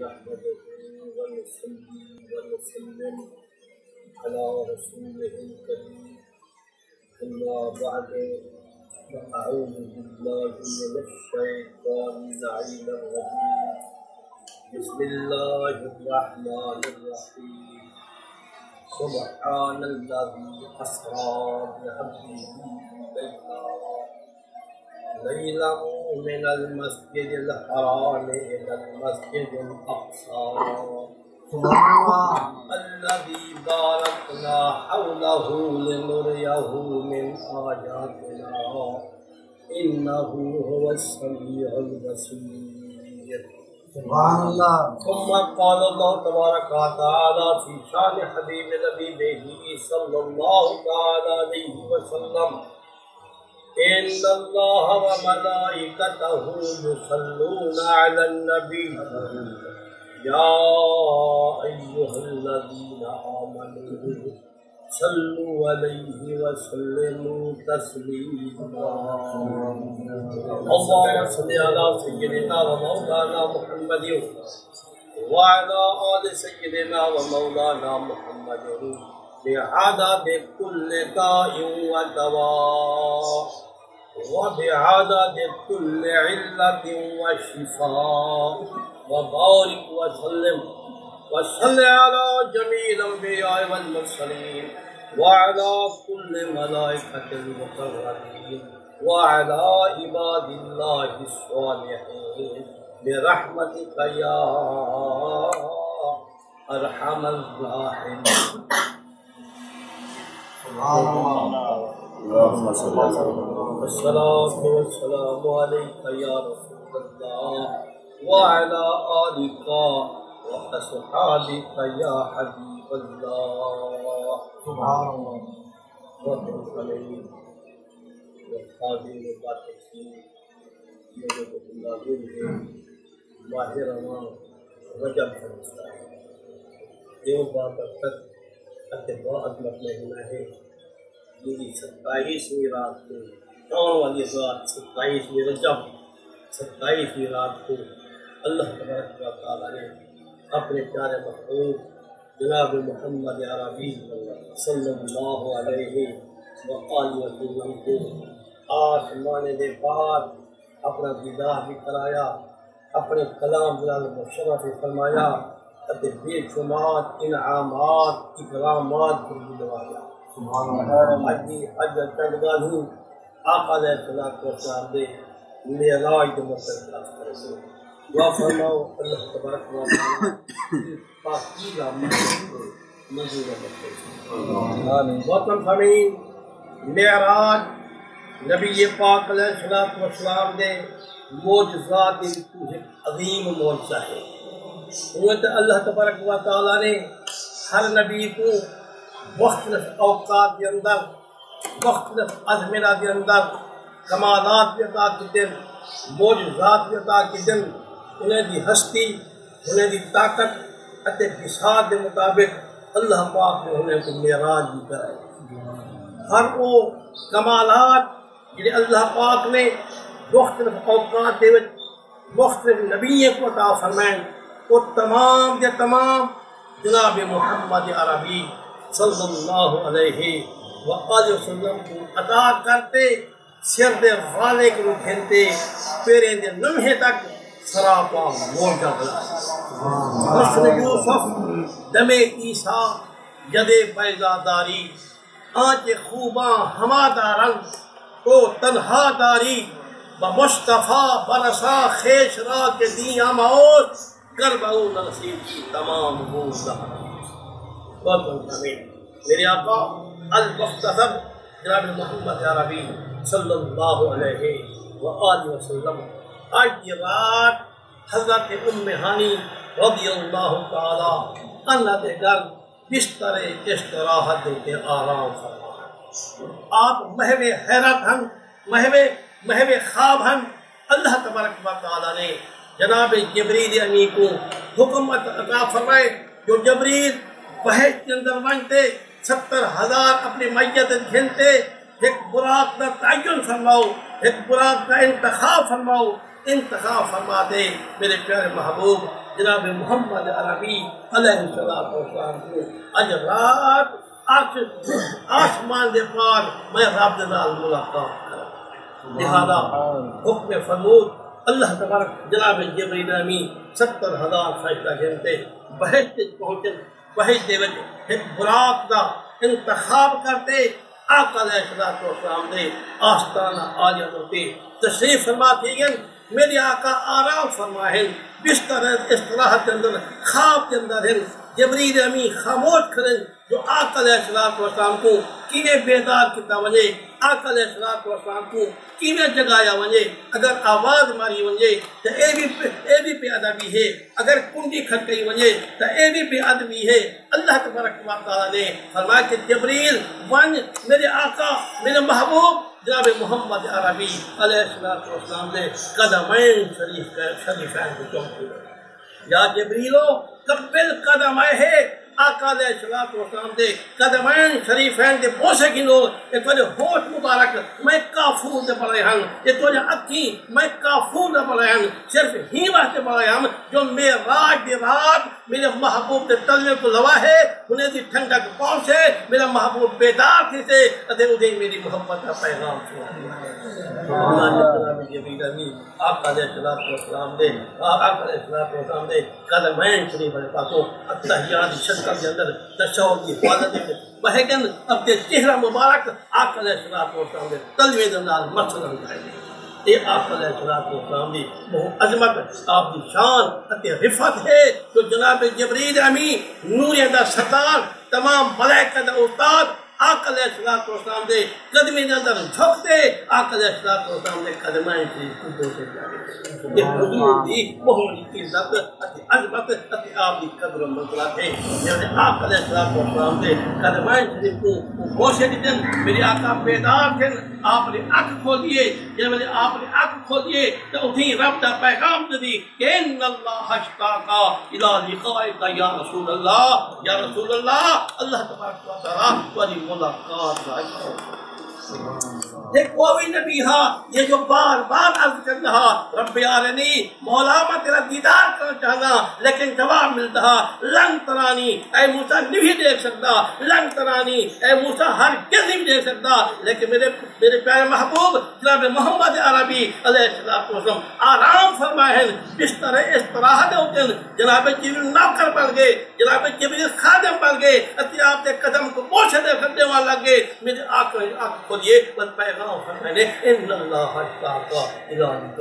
نحمده ونصلي ونسلم على رسوله الكريم أما بعد فأعوذ بالله من الشيطان اللعين الرجيم بسم الله الرحمن الرحيم سبحان الذي أسرى بعبده ليلا من المسجد الحرام إلى المسجد الأقصى الذي باركنا حوله لنريه من آياتنا إنه هو السميع البصير. سبحان الله. ثم قال الله تبارك وتعالى في شان حبيب نبيه صلى الله تعالى عليه وسلم إن الله وملائكته يصلون على النبي يا أيها الذين آمنوا صلوا عليه وسلموا تسليما. اللهم صل على سيدنا ومولانا محمد وعلى آل سيدنا ومولانا محمد بعدد كل داء ودواء وبعدد كل علة وشفاء وبارك وسلم وصل على جميع الأنبياء والمرسلين وعلى كل ملائكة المقربين وعلى عباد الله الصالحين برحمتك يا أرحم الراحمين. الصلاة والسلام عليك يا رسول الله وعلى آلك وأصحابك يا حبيب الله. سبحان الله. میری 27ویں رات کو کون والی رات 27ویں رجب 27ویں رات کو اللہ تبارک و تعالیٰ نے اپنے پیارے محبوب جناب محمد عربی صلی اللہ علیہ وسلم کو آسمانے کے بعد اپنا دیدار بھی کرایا، اپنے کلام جلال مشرف فرمایا، بے شمار انعامات اکرامات کو بھی دوایا. آقا علیہ الصلوۃ والسلام دے معراج دے متعلق دعا فرماؤ اللہ تبارک و تعالی پاکی رحمت منظور فرمائے. آمین. محترم سامعین، معراج نبی پاک علیہ الصلوۃ والسلام دے معجزات عظیم معجزہ ہے. اللہ تبارک و تعالی نے ہر نبی کو مختلف اوقات کے اندر مختلف ازمنہ کے اندر کمالات کے عطا کے دن معجزات کے عطا کے دن انہیں دی ہستی انہیں دی طاقت اتے بساط کے مطابق اللہ پاک نے انہیں کو معراج بھی کرائے. ہر وہ کمالات جنہیں اللہ پاک نے مختلف اوقات دے مختلف نبیوں کو عطا فرمائے وہ تمام کے تمام جناب محمد عربی صلی اللہ علیہ وآلہ وسلم کو عطا کرتے سر دے والے کو کھینتے پیرے دے لمحے تک سراپا موڑ کر دیا. حسن یوسف دم عیسیٰ جد بیضا داری آنچ خوباں ہمادہ رنگ کو تنہا داری بمصطفیٰ برسا خیش را کے دیاں موت کربعو نصیب کی تمام موت دہا. میرے آقا المختصر جناب محمد عربی صلی اللہ علیہ وآلہ وسلم آج یہ رات حضرت ام ہانی رضی اللہ تعالی عنہا کے گھر بستر استراحت کے آرام فرما. آپ محو حیرت ہن، محو خواب ہن. اللہ تبارک و تعالی نے جناب جبریل امین کو حکمت عطا فرمائے جو جبریل بحث کے اندر ونگتے 70,000 اپنی میت گھنتے ایک براق کا تعین فرماؤ، ایک براق کا انتخاب فرماؤ. انتخاب فرما دے میرے پیارے محبوب جناب محمد عربی علیہ السلام کو اج رات آسمان دے پار میں رب دے نال ملاقات کراں۔ لہذا حکم فرمود اللہ تبارک جناب جبرائیل امین 70,000 فرشتہ گھنتے بہشت تک پہنچے، بہشت دے وچ ایک براق دا انتخاب کرتے آقا علیہ الصلوۃ والسلام دے آستانہ آجت ہوتے تشریف فرما تھی گئے۔ میرے آقا آرام فرما ہے، بستر استراحہ کے اندر، خواب کے اندر ہیں، جبرائیل امین خاموش کریں جو آقا علیہ الصلوۃ والسلام کو کیویں بیدار کیتا وجے، آقا علیہ الصلوۃ والسلام کو کیویں جگایا وجے۔ اگر آواز ماری وجے تو اے بھی بے ادبی ہے، اگر کنڈی کھٹکئی وجے تو اے بھی بے ادبی ہے۔ اللہ تبارک و تعالی نے فرمایا کہ جبرائیل ون میرے آقا میرے محبوب جناب محمد عربی علیہ الصلوۃ والسلام نے قدمین شریفین کو چومتی ہے، یا جبریلو قبل قدمے ہے آقا علیہ الصلوۃ والسلام دے قدمین شریفین دے بوسے گنو۔ اے تجھے ہوش مبارک میں کافور دے بڑے ہن، اے تجھے اکھیں میں کافور دے بڑے ہن، صرف ہی واسطے بڑے ہن جو معراج دے رات میرے محبوب دے تلوے کو لوا ہے، انہیں دی ٹھنڈک پہنچے، میرا محبوب بیدار تھی سے ادے ادے میری محبت کا پیغام آقا علیہ الصلوۃ والسلام دے قدمین شریف والے پاسوں التحیات شکل کے اندر تشہد کی حفاظت بہکن اپنے چہرہ مبارک آقا علیہ الصلوۃ والسلام دے تلوے دے نال مثلا جائے گی۔ یہ آپ علیہ السلام کی بہت عظمت، آپ کی شان اور رفعت ہے جو جناب جبرائیل امین نوریہ دا ستار تمام ملائکہ دا استاد آقا علیہ السلام دے قدمے دے اندر جھکتے آقا علیہ السلام دے قدمائیں شریف کو بوسے جاتے۔ یہ حضور دی بہت عزت اور عظمت اور آپ کی قدر و منزلت ہے۔ جب آقا علیہ السلام دے قدمائیں شریف کو بوسے دیتے میرے آقا بیدار تھے، آپ نے آنکھ کھولیے، جب آپ نے آنکھ کھولیے تو انہیں رب دا پیغام دی کہ ان اللہ اشتاق الی لقائک یا رسول اللہ، یا رسول اللہ اللہ تبارک و تعالی ملاقات ہے۔ کوئی نبی ہاں یہ جو بار بار عرض کر رہا رب یارنی مولا میں تیرا دیدار کرنا چاہنا، لیکن جواب ملتا لن ترانی، اے موسیٰ نہیں دیکھ سکتا، لن ترانی اے موسیٰ ہر کسی بھی دیکھ سکتا، لیکن میرے پیارے محبوب جناب محمد عربی علیہ السلام آرام فرمائے، بستر استراحت ہوتے جناب جبریل نوکر بن گئے، جناب جبریل خادم بن گئے، آپ کے قدم کو پوچھتے کرنے والا لگے۔ میرے آنکھ کھولیے بس پیغام فرمائے ان اللہ اشتاقا الی اللہ،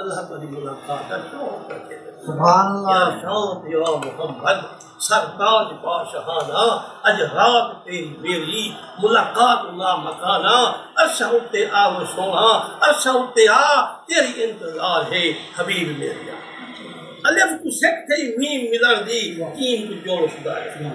اللہ تعالی ملاقات کا شوق رکھے۔ سبحان اللہ، یا شوق یا محمد سرتاج بادشاہانہ، اج رات تیری میری ملاقات اللہ مکانہ، عرشہ اٹھتے آ وہ سونا، عرشہ اٹھتے آ تیری انتظار ہے حبیب میرا۔ الف کو سکھ تھی میم ملر دی کیم کو جوڑ شدہ ہے،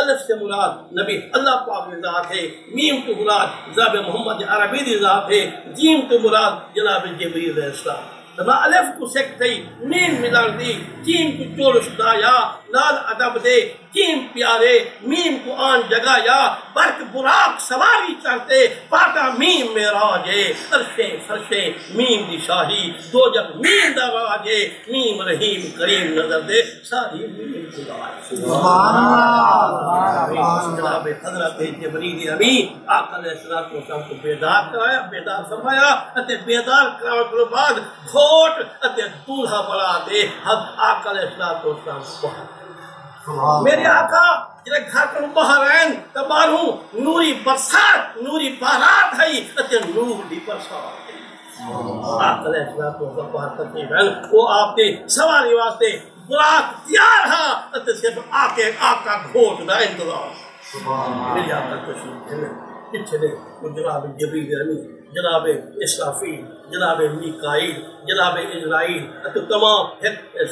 الف سے مراد نبی اللہ پاک کی ذات ہے، میم تو مراد جناب محمد عربی کی ذات ہے، جیم تو مراد جناب جبرائیل علیہ السلام۔ تما الف کو سکھ تھی میم ملار دی جیم کو جوڑ شدایا، نال ادب دے جیم پیارے، میم کو آن جگایا، برق براق سواری چڑھتے، پاٹا میم معراج ہے، عرشیں فرشیں میم دی شاہی، دوزخ میم دا راج ہے، میم رحیم کریم نظر دے ساری میم خدا۔ سبحان اللہ، جناب حضرت جبرائیل امین آقا علیہ السلام کو بیدار کرایا، بیدار فرمایا، تے بیدار کرانے کے بعد گھوٹ تے دولہا بنا دے آقا علیہ السلام کو۔ میرے آقا جڑے گھر کو باہر آئے تو باہروں نوری برسات، نوری بارات آئی تے نور دی برسات آقا علیہ السلام باہر تشریف ہیں، وہ آپ کے سواری واسطے براق تیار ہاں تے صرف آکے آقا گھوٹ دا انتظار۔ میرے آقا تشریف ہیں پیچھے دے جناب جبرائیل امین، جناب اسرافیل، جناب میکائیل، جناب عزرائیل، تو تمام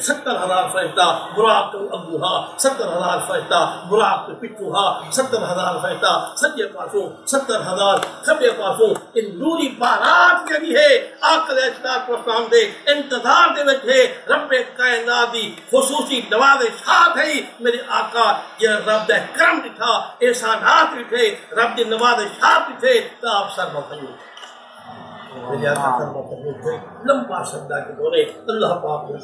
70,000 فرشتہ براق ابوہا، 70,000 فرشتہ براق پچھوہا، 70,000 فرشتہ سجے پاسوں، 70,000 سبے پاسوں، ان نوری بارات جڑی ہے آقا علیہ السلام دے انتظار دے وچ ہے۔ رب کائنات دی خصوصی نوازشات ہے، میرے آقا یہ رب دے کرم ڈٹھا، احسانات ڈٹھے، رب دی نوازشات ڈٹھے، تا آپ سر بخیر۔ لمبا شبدا کے بولے اللہ پاک نے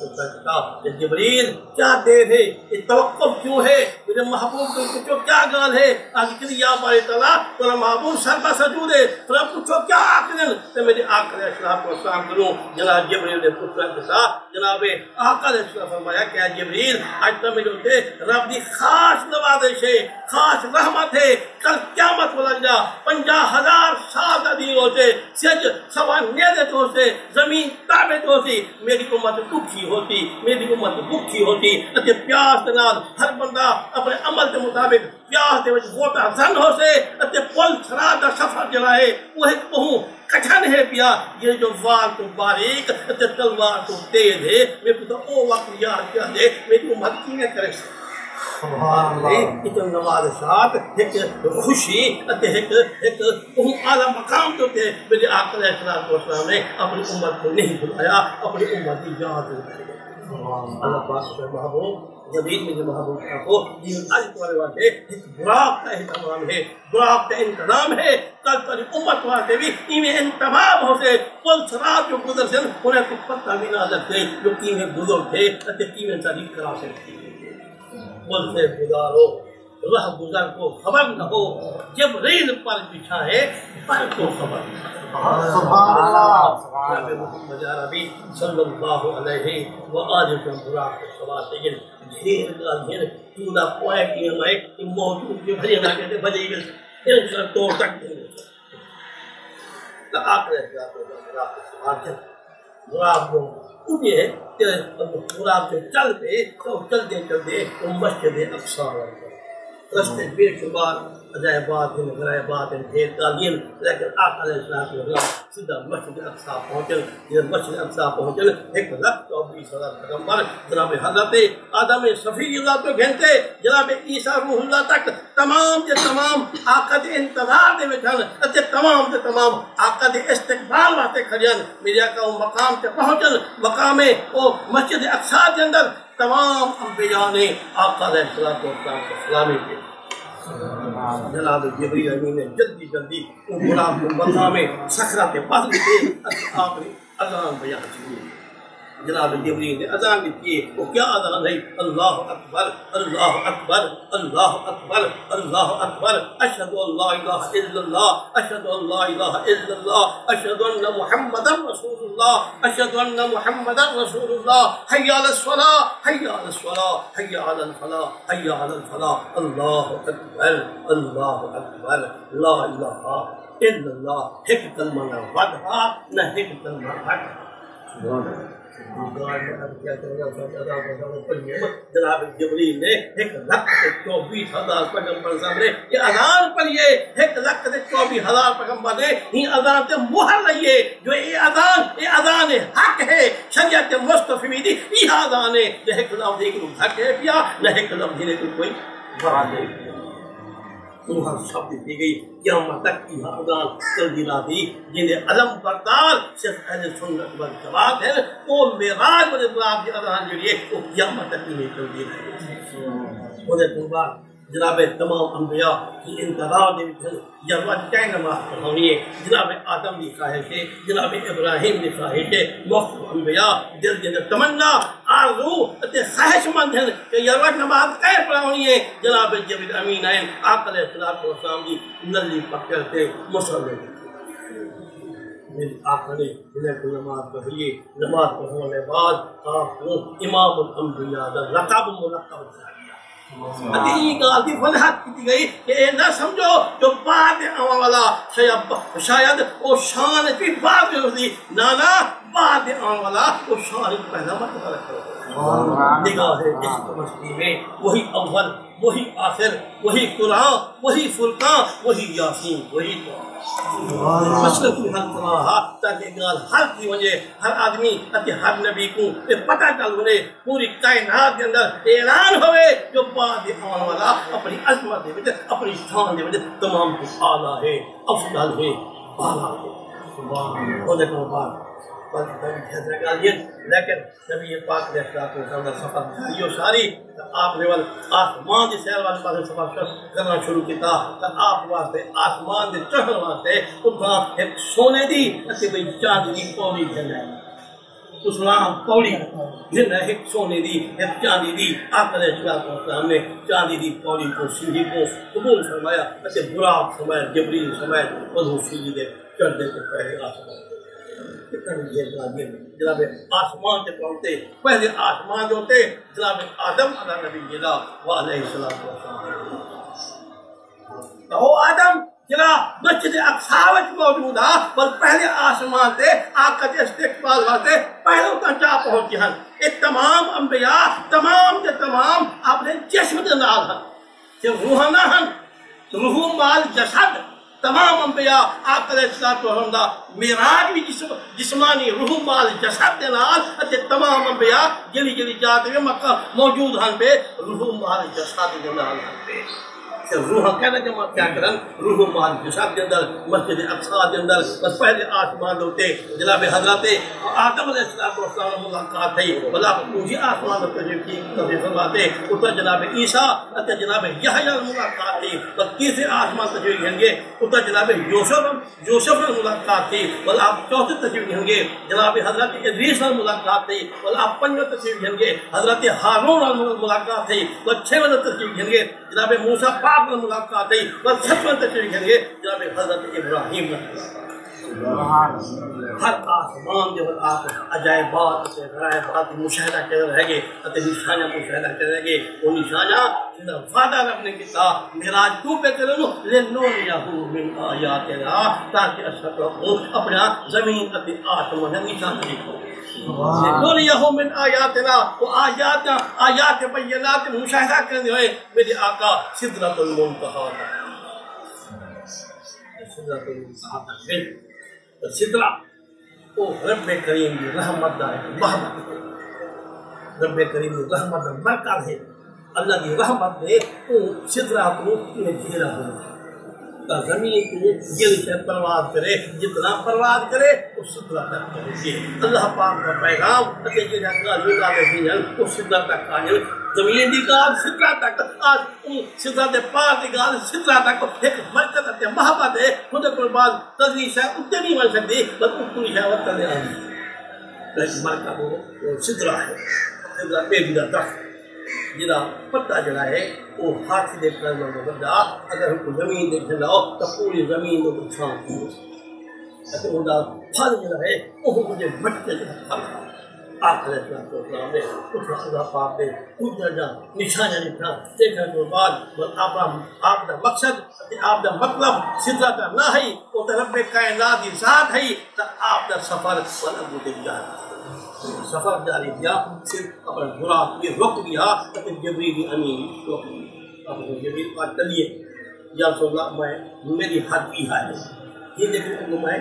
کہ جبریل کیا دیر ہے، یہ توقف کیوں ہے، میرے محبوب کو پوچھو کیا گال ہے، آخر یا بار تعالیٰ تیرا محبوب سرما سجود ہے، ترا پوچھو کیا آخر تو میرے آقا اشراف کو سلام کروں۔ جناب جبریل نے پوچھا کے ساتھ جناب آقا نے فرمایا کہ جبریل آج تو میرے ہوتے رب کی خاص نوازش ہے، خاص رحمت ہے، کل قیامت بلنجا 50,000 سال ادھی ہوتے سج سوال نیزے تو سے زمین تابے تو سی، میری امت بھوکی ہوتی، میری امت بھوکی ہوتی تے پیاس نال ہر بندہ اپنے عمل دے مطابق پیاس دے وچ گوٹا زن ہو سے تے پل سرا دا سفر جلائے وہ ایک بہو کٹھن ہے پیا، یہ جو وار تو باریک تے تلوار تو تیز ہے، میں پتہ او وقت یاد کیا دے میری امت کی نے کرے نواز ساتھ ایک خوشی اعلیٰ مقام تو تھے۔ میرے آقا علیہ السلام نے اپنی امت کو نہیں بلایا، اپنی امت کی یاد بلائی۔ جبریل میرے محبوب کو ایک براق کا اہتمام ہے، براق کا انتظام ہے، کل پر امت واسطے بھی ایویں انتظام ہو سے پل سرات جو گزر سے انہیں کچھ پتہ بھی نہ لگ گئی جو کیویں گزر تھے کیویں تعریف کرا سکتی ہے۔ پل سے گزارو رہ گزر کو خبر نہ ہو، جب ریل پر بچھائے پر کو خبر بھی صلی اللہ علیہ وآلہ وسلم ڈھیر کا ڈھیر چولہا پوائے کی ہمارے موجود جو بھری نہ کہتے بھری ڈھیر سر توڑ سکتے ہیں۔ تو آپ نے غراب کو یہ ہے کہ غراب سے چل پہ تو چلتے چلتے وہ مسجد اقصیٰ رستے بے شمار عجائبات ہیں، غرائبات ہیں، ڈھیر تعلیم، لیکن آقا علیہ السلام نے سیدھا مسجد اقصیٰ پہنچے۔ جب مسجد اقصیٰ پہنچے 124,000 پیغمبر جناب حضرت آدم صفی اللہ تو گھنٹے جناب عیسیٰ روح اللہ تک تمام کے تمام آقا کے انتظار دے وچ تمام کے تمام آقا کے استقبال واسطے کھڑے ہیں۔ میرے آقا وہ مقام تے پہنچن، مقام وہ مسجد اقصیٰ کے اندر تمام انبیاء نے آقا علیہ السلام کو سلامی کی۔ جناب جبریل امین نے جلدی جلدی ان غلام کو بندہ میں سکھرا کے پاس تھے، آخری اذان بیان کی۔ جناب جبریل نے اذان کی، وہ کیا اذان ہے، اللہ اکبر اللہ اکبر اللہ اکبر اللہ اکبر، اشہد ان لا الہ الا اللہ، اشہد ان لا الہ الا اللہ، اشہد ان محمد رسول اللہ، اشہد ان محمد رسول اللہ، حی علی الصلاۃ حی علی الصلاۃ حی علی الفلاح حی علی الفلاح، اللہ اکبر اللہ اکبر، لا الہ الا اللہ، ایک کلمہ نہ بدھا نہ ایک کلمہ ہٹ۔ سبحان اللہ۔ جناب جبریل نے 124,000 پیغمبر صاحب نے یہ اذان پڑھیے، 124,000 پیغمبر نے ہی اذان تے مہر لئیے، جو یہ اذان حق ہے، شریعت مصطفی دی یہ اذان ہے، نہ ایک لفظ حق ہے پیا، نہ ایک لفظ نے کوئی برات ہے۔ ہر شبد دی گئی قیامت تک کی اذان چلتی رہی، جنہیں علم بردار صرف اہل سنت والجماعت ہے، وہ معراج والے باپ کی اذان جو ہے وہ قیامت تک ہی نہیں چلتی رہی۔ وہ تو بعد جناب تمام انبیاء کی انتظار دے وچ جب چین نماز پڑھونی ہے، جناب آدم کی خواہش ہے، جناب ابراہیم کی خواہش ہے، وقت انبیاء دل دے تمنا آرزو تے خواہش مند ہیں کہ یہ وقت نماز کیے پڑھونی ہے۔ جناب جبریل امین ہیں آقا علیہ السلام کی نلی پکڑ کے مصلی میرے آقا نے نماز پڑھی، نماز پڑھنے کے بعد آپ کو امام الانبیاء کا لقب ملقب کیا گیا۔ وضاحت کی گئی کہ یہ نہ سمجھو جو بعد آنے والا شاید وہ شان بھی بعد میں ہوتی، نانا بعد آنے والا وہ شان پہلا مرتبہ رکھا۔ نگاہ عشق مستی میں وہی اول وہی آخر وہی قرآن وہی فرقان وہی یاسین وہی مسئلہ کو حل کرنا ہے، تاکہ گال ہر کی وجہ ہر آدمی ہر نبی کو یہ پتہ چل رہے، پوری کائنات کے اندر اعلان ہوئے جو بعد آنے والا اپنی عظمت دے وچ اپنی شان دے وچ تمام کو اعلیٰ ہے، افضل ہے، بالا ہے۔ سبحان اللہ۔ لیکن نبی پاک نے ساری آپ نے آسمان کی سیر والے سفر کرنا شروع کیا تو آپ واسطے آسمان کے چڑھن واسطے ایک سونے کی چاند کی پوڑی جن ہے اسلام پوڑی جن ہے ایک سونے کی ایک چاندی کی آپ نے اسلام نے چاندی کی پوڑی کو سیڑھی کو قبول فرمایا براق سمیت جبریل سمیت وہ سیڑھی کے چڑھتے پہلے آسمان جناب آسمان کے پہنچتے پہلے آسمان جو ہوتے جناب آدم علیہ نبی علیہ السلام تو آدم جناب مسجد اقصیٰ موجود ہے پر پہلے آسمان سے آقا کے استقبال واسطے پہلوں تک جا پہنچے ہیں یہ تمام انبیاء تمام کے تمام اپنے جسم کے نال ہیں کہ روح نہ ہیں روح مال جسد تمام انبیاء آپ علیہ السلام دا معراج بھی جسمانی روح مال جسد کے نال تمام انبیاء جلی جلی جات میں مکہ موجود ہیں پہ روح مال جسد کے نال کہ روح کہنا جمع کیا کرن روح مال جسد کے اندر مسجد اقصیٰ کے اندر بس پہلے آسمان ہوتے جناب حضرت آدم علیہ السلام ملاقات تھی بلا اونچی آسمان پر فرماتے اتر جناب عیسیٰ اتر جناب یحییٰ ملاقات تھی بس تیسرے آسمان تجویز ہوں گے اتر جناب یوسف ملاقات تھی بلا آپ چوتھے تجویز ہوں گے جناب حضرت ادریس ملاقات تھی بلا آپ پنجویں تجویز ہوں گے حضرت ہارون ملاقات تھی بس چھویں تجویز ہوں گے جناب موسیٰ آپ نے ملاقات تھی بس سچمن تشریف کریں گے جناب حضرت ابراہیم نے ہر آسمان جو آپ عجائبات سے غرائبات مشاہدہ کر رہے گے اور نشانہ مشاہدہ کر رہے گے وہ نشانہ جنہاں وعدہ رب نے کیا معراج تو پہ کرنو لنوریہ من آیاتنا تاکہ اشرفو اپنا زمین اور آسمان میں نشانہ دیکھو لنوریہ من آیاتنا وہ آیات بینات مشاہدہ کرنے ہوئے میرے آقا سدرۃ المنتہیٰ سدرۃ المنتہیٰ سدرہ وہ رب کریم کی رحمت کا رحمت رب کریم کی رحمت کا مرکز ہے اللہ کی رحمت نے وہ سدرہ کو گھیرا ہوا تا زمین کو دل سے پرواز کرے جتنا پرواز کرے وہ سدرہ تک پہنچے اللہ پاک کا پیغام وہ سدرہ تک آئے زمین کی گال سدرہ تک سدرہ کے پار کی گال سدرہ تک ایک برکت محبت ہے خود کو بعد تجلی شاید اتنے نہیں بن سکتی بس اتنی شاید وقت لے آئی برکت وہ سدرہ ہے سدرہ پیڑ کا درخت جا پتا جڑا ہے وہ ہاتھ کے قدم میں بڑا اگر ہم زمین دے جلاؤ تو پوری زمین کو چھاؤں ہو وہ پھل جڑا ہے وہ مجھے بٹکے کا پھل ہے آخر تو نے اس خدا پاک دے جا نشانہ لکھا دیکھنے کے بعد آپ کا مقصد آپ کا مطلب سدرہ کا نہ ہے وہ تو رب کائنات کی ذات ہے تو آپ کا سفر سفر جاری کیا صرف اپنا براق بھی رک گیا لیکن جبریل امین رک گیا اب جبریل پاک چلیے یا رسول اللہ میں میری حد کی ہے یہ لیکن میں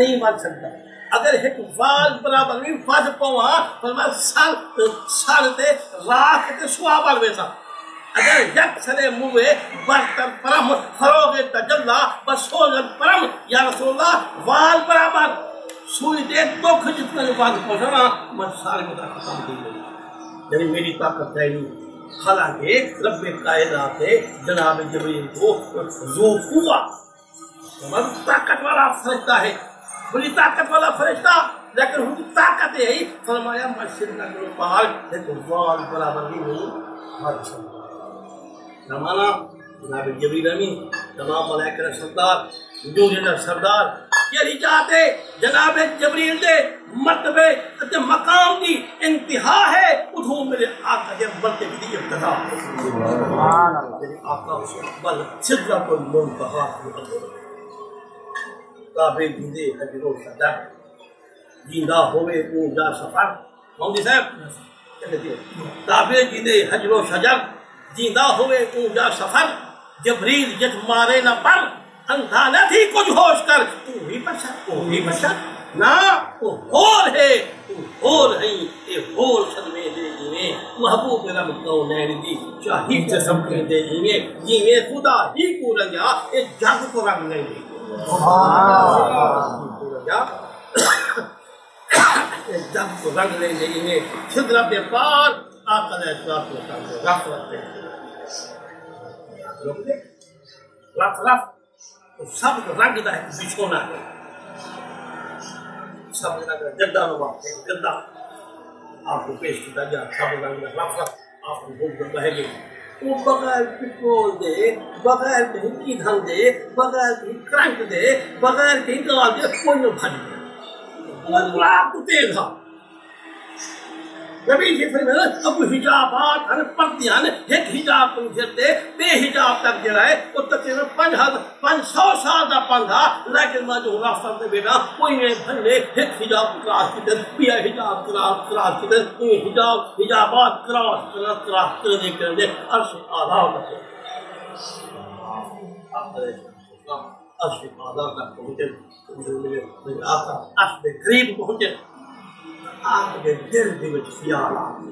نہیں مان سکتا اگر ایک واز برابر بھی واز پوا فرمایا سال دے راک تے سوابر ویسا اگر یک سلے موے برتر پرم فروغ تجلا بسوزن پرم یا رسول اللہ واز برابر سوئی دے دکھ جتنا جو واز پہنچنا میں سارے مدا ختم دی گئی یعنی میری طاقت ہے نہیں حالانکہ رب کائنات ہے جناب جبریل کو ذو قوت طاقت والا فرشتہ ہے بڑی طاقت والا فرشتہ لیکن ان کی طاقت یہی فرمایا میں سرنا کروں پہاڑ لیکن وال برابر بھی نہیں ہر سمجھ زمانہ جناب جبریل امین تمام ملائکہ کے سردار نجوم کے سردار یہی چاہتے جناب جبریل دے مرتبے تے مقام دی انتہا ہے ادھو میرے آقا دے مرتبے دی ابتدا سبحان اللہ میرے آقا بل سدرۃ المنتہیٰ کافی جیندے حجروں سدا جیندہ ہوئے تو جا سفر مہندی صاحب کافی جیندے حجروں سجا جیندہ ہوئے تو جا سفر جبریل جت مارے نہ پر اندھا نہ تھی کچھ ہوش کر تو ہی بشر تو ہی بشر نہ تو ہور ہے تو ہور ہے اے ہور صدمے دے جیویں محبوب رب کو نین دی چاہیے جسم کے دے جیویں جیویں خدا ہی کو رنگا اے جگ کو رنگ نہیں دے سبحان اللہ دم کو رنگ لے گئی ہے، شدرہ بے پار آقا علیہ الصلوۃ والسلام کو غفلت دے غفلت تو سب رنگ دا ہے بچھونا ہے، سب رنگ دا گردہ نواز ہے، گردہ آپ کو پیش کیا جا، سب رنگ دا غفلت آپ کو بھوک رہے گی، وہ بغیر پٹرول دے، بغیر کہیں کی ڈھنگ دے، بغیر کہیں کرنٹ دے، بغیر کہیں گلا دے، کوئی نہ بھاج دے، گلاب کو تیز ہاں نبی جی فرمائے ابو حجابات ہر پردیاں نے ایک حجاب کو جھتے بے حجاب تک جرائے وہ تقریباً 500 سال دا پندھا، لیکن میں جو راستہ دے بیٹا کوئی نہیں بھلے ایک حجاب کراس کی دن بیا حجاب کراس کی دن کوئی حجاب حجابات کراس کرنے کرنے عرش آلہ ہوتے عرش آلہ تک پہنچے، میرے آقا عرش کے قریب پہنچے، آپ کے دل دل خیال آتے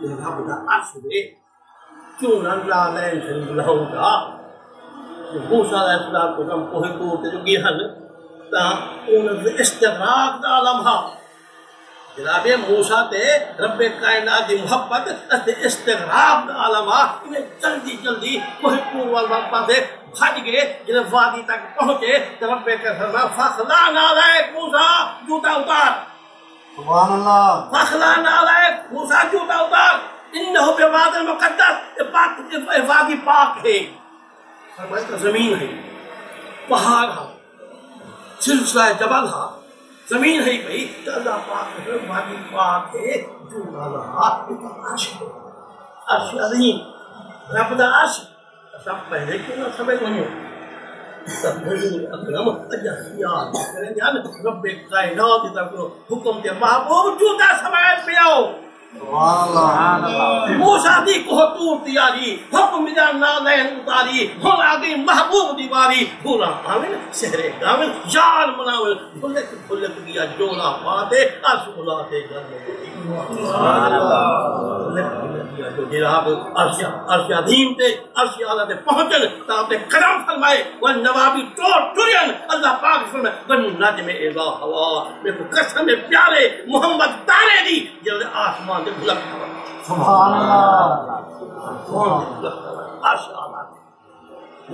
یہ رب دا عرش دے کیوں نہ لالین شریف لاؤں گا، جو موسیٰ علیہ السلام کو ہم کوہ طور تے جو گیہن تا انہاں دے استغراق دا لمحہ جناب موسیٰ تے رب کائنات دی محبت تے استغراق دا لمحہ انہیں جلدی جلدی کوہ طور وال پاسے بھج گئے، جب وادی تک پہنچے تو رب کا فرما فخلا نالائک موسیٰ جوتا اتار، سبحان اللہ، فخلا نالائک موسیٰ جوتا اتار انہو بے واد المقدس، وادی پاک ہے، فرمائے تو زمین ہے، پہاڑ ہے، سلسلہ جبل ہے، زمین ہے بھئی، تو اللہ پاک ہے، وادی پاک ہے، جوتا اللہ ایک عرش ہے، عرش عظیم رب دا عرش سب پہلے کیوں نہ سمجھ لیں اکرم اجا خیال کریں گے رب کائنات تک حکم دے محبوب جوتا سماج پہ آؤ، سبحان اللہ، موسیٰ دی کوہ طور تیاری حکم دا نالین اتاری، ہن آ گئی محبوب دی واری، پورا آمن شہرے گامن یار مناول بھلک بھلک گیا جولا پاتے عرش بلا دے گا، سبحان اللہ، جو جناب عرش عظیم تے عرش اعلیٰ تے پہنچن تا آپ نے کرم فرمائے وہ نوابی ٹور ٹرین، اللہ پاک فرمائے بن نجم اذا ہوا، میرے کو قسم پیارے محمد تارے دی جلد آسمان دے بلک ہوا، سبحان اللہ، عرش اعلیٰ دے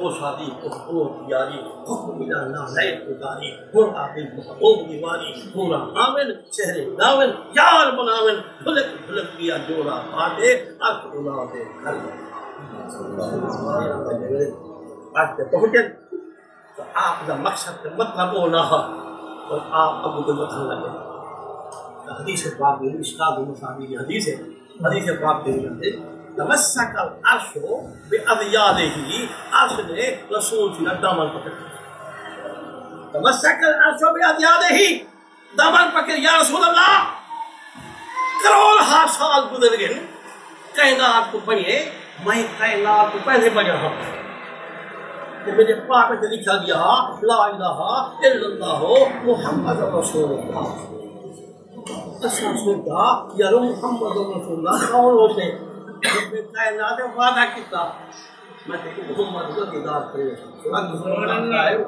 موسیٰ دی حضور دیاری حکم اللہ نالائک اتاری، ہن آگئی محبوب دیواری، پورا آمن شہر ناون یار بناون بھلک بھلک کیا جوڑا پاتے عرش اعلیٰ دے گھر گئے، آج تے پہنچے تو آپ دا مقصد تے مطلب ہونا ہے اور آپ ابو دے مطلب لگے، حدیث پاک میں مشکات المصابی کی حدیث ہے، حدیث پاک میں ہے تمسک العرش باذیالہ، عرش نے رسول کی دامن پکڑا، تمسک العرش باذیالہ، دامن پکڑ یا رسول اللہ، کروڑ ہزار سال گزر گئے، کائنات کو پڑھے میں کائنات کو پہلے بجا ہوں، مجھے پاک میں لکھا گیا لا الہ الا اللہ محمد رسول اللہ، اساں سوچا یار محمد رسول اللہ کون ہوتے، جب میں کائنات وعدہ کیتا میں کہ محمد کو دیدار کرے، سبحان اللہ،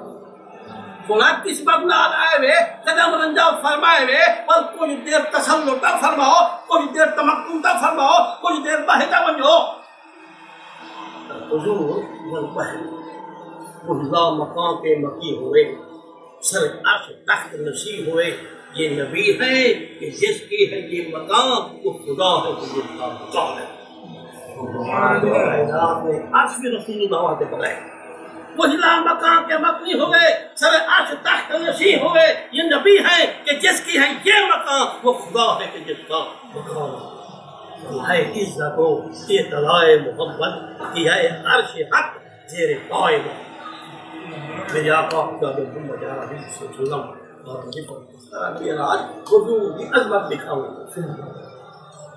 بولا کس بات نال آئے وے قدم رنجا فرمائے وے، پر کوئی دیر تسلط فرماؤ، کوئی دیر تمکن فرماؤ، کوئی دیر بہتا بنو حضور من بہت اللہ مقام پہ مکی ہوئے، سر عرش تخت نشین ہوئے، یہ نبی ہے کہ جس کی ہے یہ مقام وہ خدا ہے، جس کا مقام ہے کائنات میں عرش بھی رسول اللہ کے بغیر پہلا مقام کے مقنی ہو گئے، سر عرش تخت نشین ہو گئے، یہ نبی ہے کہ جس کی ہے یہ مقام وہ خدا ہے کہ جس کا مقام ہے، عزت و اطلاع محبت کی ہے عرش حق زیر قائم، میرے آقا محمد علیہ السلام اور مجھے سارا معراج حضور کی عظمت دکھاؤں،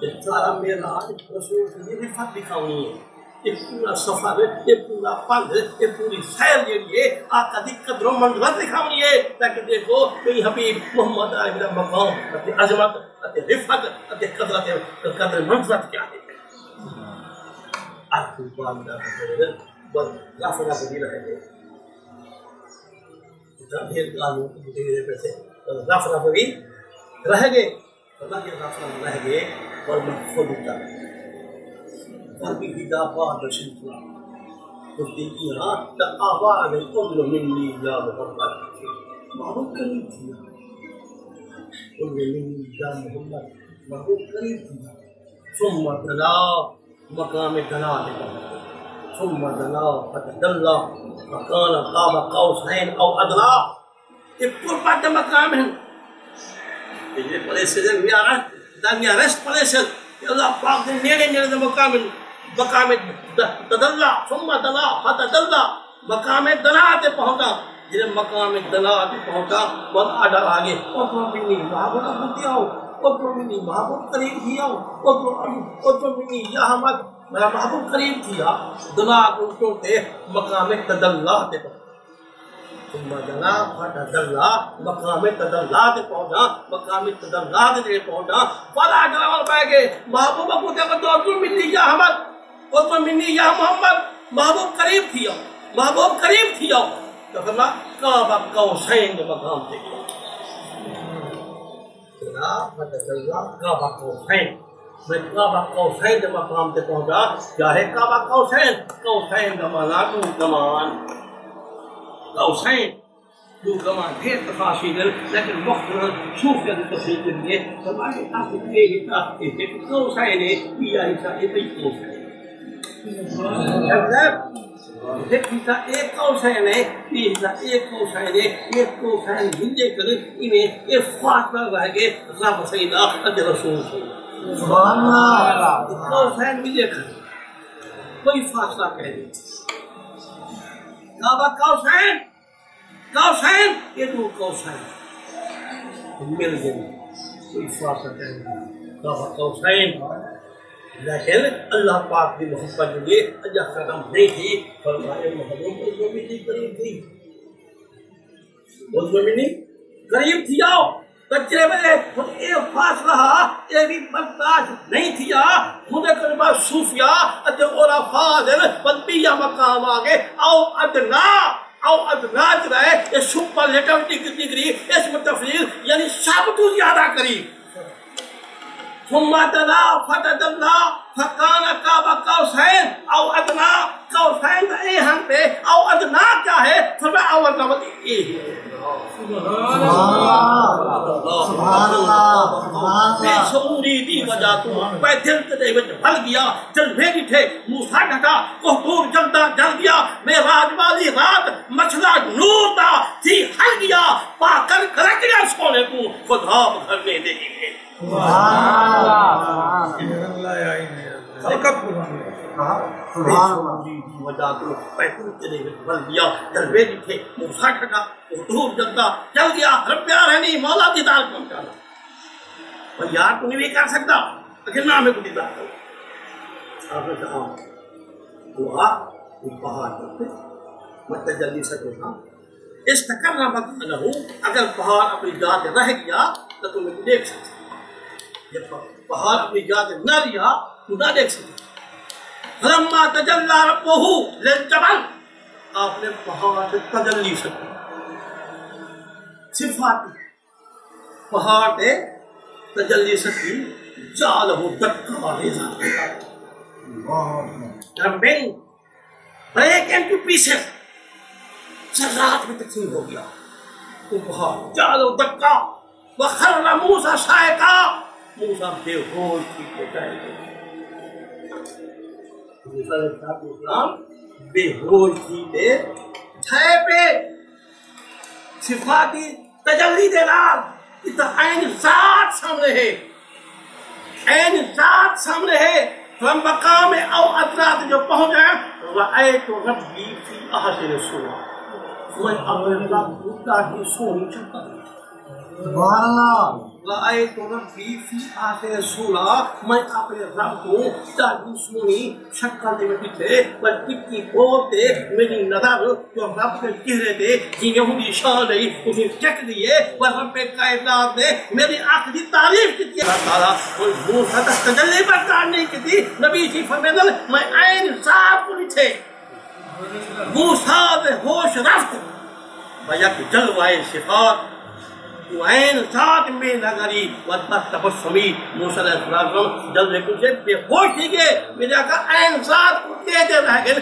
یہ سارا معراج رسول کی رفعت دکھاؤنی ہے، یہ پورا سفر، یہ پورا پل، یہ پوری سیر جیڑی ہے آقا دی قدر و منزلت دکھاؤنی ہے، تاکہ دیکھو میری حبیب محمد علی میرا مقام اتے عظمت اتے رفعت اتے قدر منزلت کیا ہے، آج کی بات کریں بس رافنا بدی رہے گے رف رف بھی رہ گئے، خدا کے راستے رہ گئے، اور میں خود اتر گھر کی ہدا پا درشن کیا تو دیکھی رات کا آواز عمر منی یا محمد، محبوب قریب تھی، عمر منی یا محمد، محبوب قریب تھی. ثم دنا مقام دنا لگا، ثم دنا فتدلّا فکان قاب قوسین او ادنیٰ. قربت مقام ہے یہ پلیسز میں آ رہا دنیا ریسٹ پلیسز اللہ پاک نے نیڑے نیڑے مقام مقام تدلا ثم دلا فتدلا مقام دلا تے پہنچا، جب مقام دلا تے پہنچا بہت آڈر آ گئے، او تو منی محبوب کرتی آؤ، او تو منی محبوب قریب تھی آؤ، او تو منی یا احمد میرا محبوب قریب تھی آ. دلا کو تے مقام تدلا تے ثم دلا فتدلا مقام تدلا تے پہنچا، مقام تدلا تے پہنچا والا ڈرائیور پہ گئے، محبوب کو تے تو منی یا احمد، او تو منی یا محمد، محبوب قریب تھی آ، محبوب قریب تھی آ. تو فرمایا کعبہ قوسین مقام تے دلا فتدلا کعبہ قوسین، میں کعبہ قوسین مقام تے پہنچا. کیا ہے کعبہ قوسین؟ قوسین کا معنی دو کمان، قوسین دو کمان ہے تفاصیل، لیکن وقت شوف کے تفصیل کے لیے ہمارے پاس یہ حساب ہے قوسین یا حصہ ایک قوسین، مطلب ایک حصہ ایک قوسین ہے، یہ حصہ ایک قوسین ہے، ایک قوسین ہندے کر انہیں یہ فاصلہ رہ گئے رب سید احمد رسول سے سبحان اللہ. قوسین ملے کر کوئی فاصلہ کہہ دے کعبہ قوسین، قوسین یہ دو قوسین مل گئے کوئی فاصلہ کہہ دے کعبہ قوسین. لیکن اللہ پاک کی محبت کے لیے اجا قدم نہیں تھی، فرمائے محبوب کو بھی قریب تھی، وہ بھی نہیں قریب تھی آؤ بچے میں یہ فاصلہ یہ بھی برداشت نہیں تھیا. خدا کے بعد صوفیہ اتے اولا فاضل بندیا مقام آگے او ادنا، او ادنا جو ہے یہ سپر لیٹیو ڈگری اس میں تفصیل یعنی سب کو زیادہ قریب. ثم دنا فتدلا فکان قاب قوسین او ادنا، قوسین اے ہم پہ او ادنا کیا ہے؟ فرمایا او ادنا اے سبحان اللہ سبحان اللہ سبحان اللہ. شعوری دی وجہ تو میں دل تے وچ بھل گیا، جلوے ڈٹھے موسی ڈھٹا کوہور جلدا جل گیا، میں راج والی رات مچھلا نور دا تھی ہل گیا، پا کر کرک گیا سونے کو خدا بھرنے دے سبحان اللہ سبحان اللہ. یا عین حقیقت سبحان اللہ دی وجہ تو پیسے تے وچ بھل گیا، جلوے ڈٹھے موسی ڈھٹا دھوپ جلدا جل گیا، رب پیار ہے نہیں مولا دیدار کون کرنا، پر یار کو نہیں کر سکتا اگر نہ میں کو دیدار کروں. آپ نے کہا دعا وہ پہاڑ پر مت جلدی سکے تھا اس تکرنا مت نہ ہو، اگر پہاڑ اپنی جات رہ گیا تو تم کو دیکھ سکتے، جب پہاڑ اپنی جات نہ لیا تو نہ دیکھ سکتے. فلما تجلی ربہ للجبل، آپ نے پہاڑ سے تجلی سکے صفات پہاڑ پہ تجلی سکی جال ہو دکا ڈرمنگ بریک انٹو پیسز سرات میں تقسیم ہو گیا تو پہاڑ جال ہو دکا وخر موسیٰ صاعقا، موسیٰ بے ہوش کی پہ چھے پہ صفاتی تجلی دے رات عین ذات سامنے ہے، عین ذات سامنے ہے. ہم مقام او ادنات جو پہنچ گئے، رأیت ربی فی احسن صورت، میں اپنے رب کو تاکہ سونی چکا سبحان اللہ. رأیت ربی فی احسن صورت، میں اپنے رب کو تاکہ سونی شکل دے بیٹھے، پر ٹکی بولتے میری نظر جو رب کے چہرے دے جی ہوں گی شان رہی اسے چک دیے، پر رب کائنات نے میری آنکھ کی تعریف کی اللہ تعالیٰ کوئی بھوت حد تجلی بردار نہیں کی تھی. نبی جی فرمیدل میں عین صاحب کو لکھے موسیٰ ہوش رفت بیک جلوائے صفات وعین ساتھ میں نگری وقت تبسمی موسیٰ علیہ السلام جب لیکن سے بے ہوش تھی گئے میرے کہا عین ساتھ دیتے رہ گئے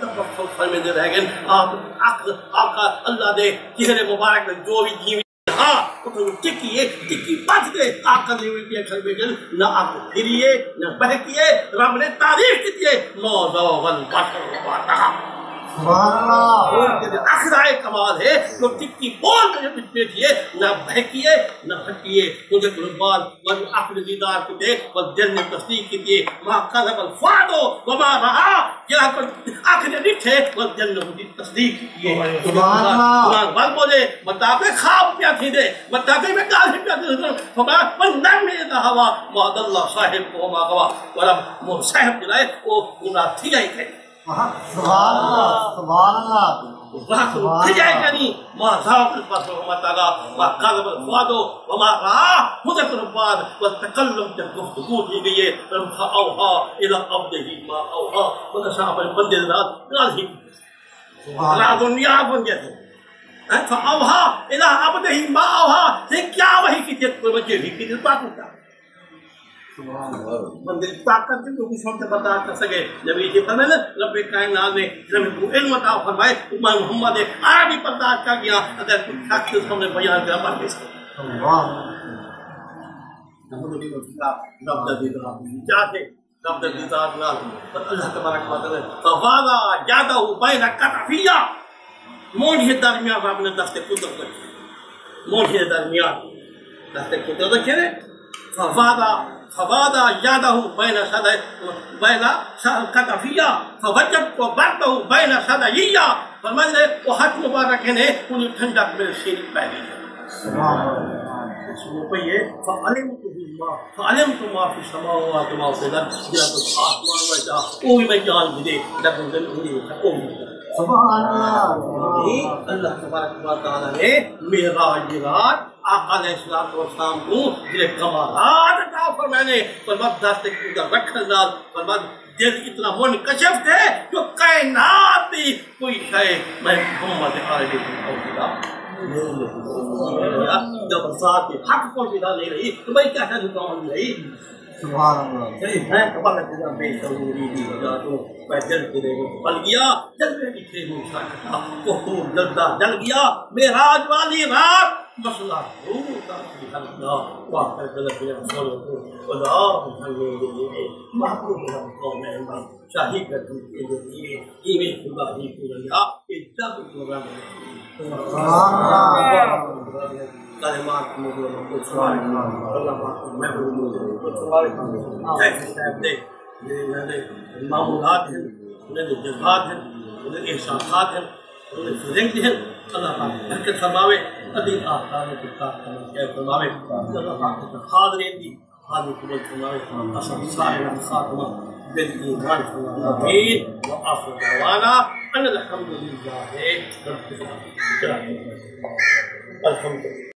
تبسم فرمیدے رہ گئے آقا اللہ دے چہرے مبارک میں جو بھی جیوی ہاں تو ٹکی ٹکی بچ گئے آقا نے ہوئی پیخر میں گئے نہ آقا پھریے نہ بہتیے رب نے تعریف کیے موضوغاً بطر باتہا اخرائے کمال ہے جو ٹکی بول میں بیٹھئے نہ بہکیے نہ پھٹیے مجھے قربان مجھے اپنے دیدار کو دیکھ اور دل میں تصدیق کیجئے ما قذب الفؤاد وما رأى جہاں پر آنکھ نے دیکھے اور دل میں تصدیق کیجئے سبحان اللہ بات بولے مطابق خواب کیا تھی دے مطابق میں کاش کیا تھی دے فما من نام یذا ہوا وعد اللہ صاحب وما غوا ورب وہ صاحب جلائے وہ گناہ تھی ہی کہے سبحان اللہ سبحان اللہ وَحَقُوا تِجَعِكَنِي مَا زَاوَقِ الْبَصْرُ وَمَا تَعَلَى وَا قَلَبَ الْفُعَدُ وَمَا رَعَا مُدَتُ الْبَعْدِ وَالتَّقَلُّمْ جب گفتگو تھی گئیے رَمْخَ اوہا الہ عبدہی ما اوہا مدشاہ پر بندے ذات نال ہی اللہ دنیا بنجے تھے فَاوہا الہ عبدہی ما اوہا سے کیا وہی کی جت پر مجھے بھی کی جت بات ہوتا بندے طاقت کے جو کچھ ہم سے بتا کر سکے نبی کی طرح رب کائنات نے ہمیں وہ علم عطا فرمائے امام محمد نے عربی برداشت کر دیا اگر کچھ حق اس ہم نے بیان کیا بات اس کو اللہ نبی کو رب دے رب چاہتے رب دے ذات نال پر اللہ تبارک و تعالی فوالا یادہ بین کتفیہ موجے درمیان رب نے دست قدرت کی موجے درمیان دست قدرت کرے فوالا فوادا یادہ بین کتفیہ فوجد کو بردہ بین صدعیہ فرمائے لے وہ حد مبارک نے انہیں ٹھنڈک میں شیر پہلی ہے سنو پہ یہ فَعَلِمْتُ مَا فِي السَّمَاوَاتِ وَمَا فِي الْأَرْضِ جَلَتُ الْآسْمَانِ وَالْأَرْضِ وہ بھی میں جان ملے لیکن دل انہیں حکم سبحان اللہ اللہ تبارک و تعالیٰ نے معراج رات آقا علیہ الصلوۃ والسلام کو یہ کمالات عطا فرمائے فرمایا دست کا رکھن نال فرمایا دل اتنا منکشف تھے جو کائنات بھی کوئی شے میں محمد علی کو خدا جب ذات حق کو خدا نہیں رہی تو بھائی کیا ہے کون رہی سبحان اللہ صحیح ہے کمال کا بے ضروری دی وجہ تو پیدل کے دے بل گیا جلوے کی تھے ہو سکتا کو خوب لدا جل گیا معراج والی رات مسئلہ ہو تا کہ اللہ واقع غلط ہے اور خدا ہمیں یہ محبوب ہے قوم ہے شاہد کرتی ہے یہ ایویں خدا ہی پورا کہ جب پورا سبحان اللہ کلمات میں کوئی سوال نہیں اللہ پاک میں بولوں کوئی سوال نہیں ہے یہ معمولات ہیں انہیں جذبات ہیں انہیں احساسات ہیں انہیں فیلنگ ہیں اللہ پاک برکت فرماوے قدیم آفتانوں کے ساتھ کیا فرماوے اللہ پاک کی حاضرین بھی حاضر قبول فرماوے اصل سائر خاتمہ بالایمان امین وآخر دعوانا ان الحمد للہ رب العالمین الحمد للہ